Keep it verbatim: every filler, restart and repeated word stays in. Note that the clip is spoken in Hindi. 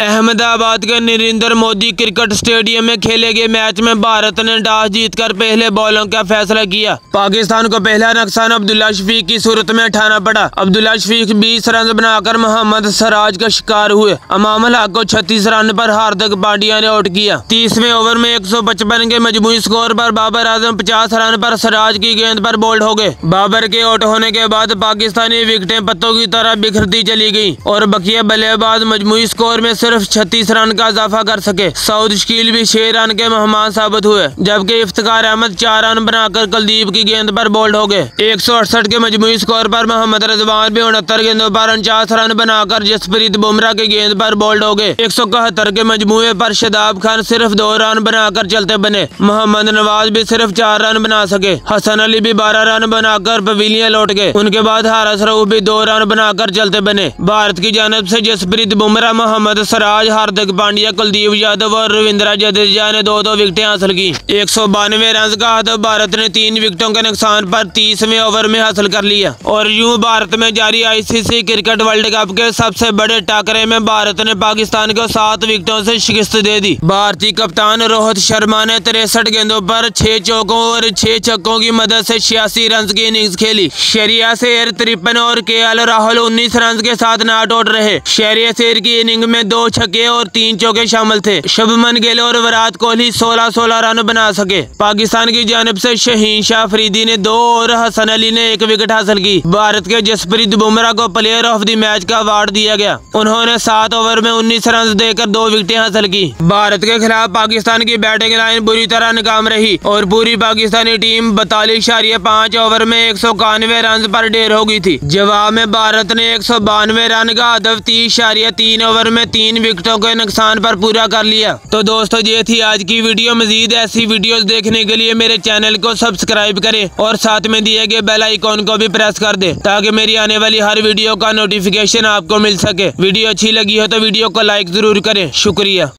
अहमदाबाद के नरेंद्र मोदी क्रिकेट स्टेडियम में खेले गए मैच में भारत ने टॉस जीतकर पहले बॉलों का फैसला किया। पाकिस्तान को पहला नुकसान अब्दुल्ला शफीक की सूरत में उठाना पड़ा। अब्दुल्ला शफीक बीस रन बनाकर मोहम्मद सिराज का शिकार हुए। अमामुल हक को छत्तीस रन पर हार्दिक पांड्या ने आउट किया। तीसवें ओवर में एक सौ पचपन के मजमूई स्कोर पर बाबर आजम पचास रन पर सिराज की गेंद पर बोल्ड हो गए। बाबर के आउट होने के बाद पाकिस्तानी विकेटें पत्तों की तरह बिखरती चली गयी और बकिया बल्लेबाज मजमूई स्कोर में सिर्फ छत्तीस रन का इजाफा कर सके। सऊद शकील भी छह रन के मेहमान साबित हुए, जबकि इफ्तिखार अहमद चार रन बनाकर कुलदीप की गेंद पर बोल्ड हो गए। एक सौ अड़सठ के मजमूई स्कोर पर मोहम्मद रजवान भी उनहत्तर गेंदों पर उनचास रन बनाकर जसप्रीत बुमराह की गेंद पर बोल्ड हो गए। एक सौ इकहत्तर के मजमूए पर शादाब खान सिर्फ दो रन बनाकर चलते बने। मोहम्मद नवाज भी सिर्फ चार रन बना सके। हसन अली भी बारह रन बनाकर पवेलियन लौट गए। उनके बाद हारिस रऊफ भी दो रन बनाकर चलते बने। भारत की जानिब से जसप्रीत बुमराह, मोहम्मद सिराज, हार्दिक पांड्या, कुलदीप यादव और रविंद्र जडेजा ने दो दो विकेटें हासिल की। एक सौ बानवे रन का हद भारत ने तीन विकेटों के नुकसान पर तीसवें ओवर में हासिल कर लिया। और यूं भारत में जारी आईसीसी क्रिकेट वर्ल्ड कप के सबसे बड़े टकरे में भारत ने पाकिस्तान को सात विकेटों से शिकस्त दे दी। भारतीय कप्तान रोहित शर्मा ने तिरसठ गेंदों पर छह चौकों और छह छक्कों की मदद से छियासी रन की इनिंग्स खेली। श्रेयस अय्यर तिरपन और के एल राहुल उन्नीस रन के साथ नॉट आउट रहे। श्रेयस अय्यर की इनिंग में दो छक्के और तीन चौके शामिल थे। शुभमन गिल और विराट कोहली सोलह सोलह रन बना सके। पाकिस्तान की जानिब से शहीनशा फरीदी ने दो और हसन अली ने एक विकेट हासिल की। भारत के जसप्रीत बुमराह को प्लेयर ऑफ द मैच का अवार्ड दिया गया। उन्होंने सात ओवर में उन्नीस रन देकर दो विकेटें हासिल की। भारत के खिलाफ पाकिस्तान की बैटिंग लाइन बुरी तरह नाकाम रही और पूरी पाकिस्तानी टीम बतालीस इशारिया पाँच ओवर में एक सौ इक्यानवे रन पर ढेर हो गई थी। जवाब में भारत ने एक सौ बानवे रन का हदफ तीस इशारिया तीन ओवर में तीन विकेटों के नुकसान पर पूरा कर लिया। तो दोस्तों, ये थी आज की वीडियो। मजीद ऐसी वीडियोस देखने के लिए मेरे चैनल को सब्सक्राइब करें और साथ में दिए गए बेल आइकॉन को भी प्रेस कर दें ताकि मेरी आने वाली हर वीडियो का नोटिफिकेशन आपको मिल सके। वीडियो अच्छी लगी हो तो वीडियो को लाइक जरूर करें। शुक्रिया।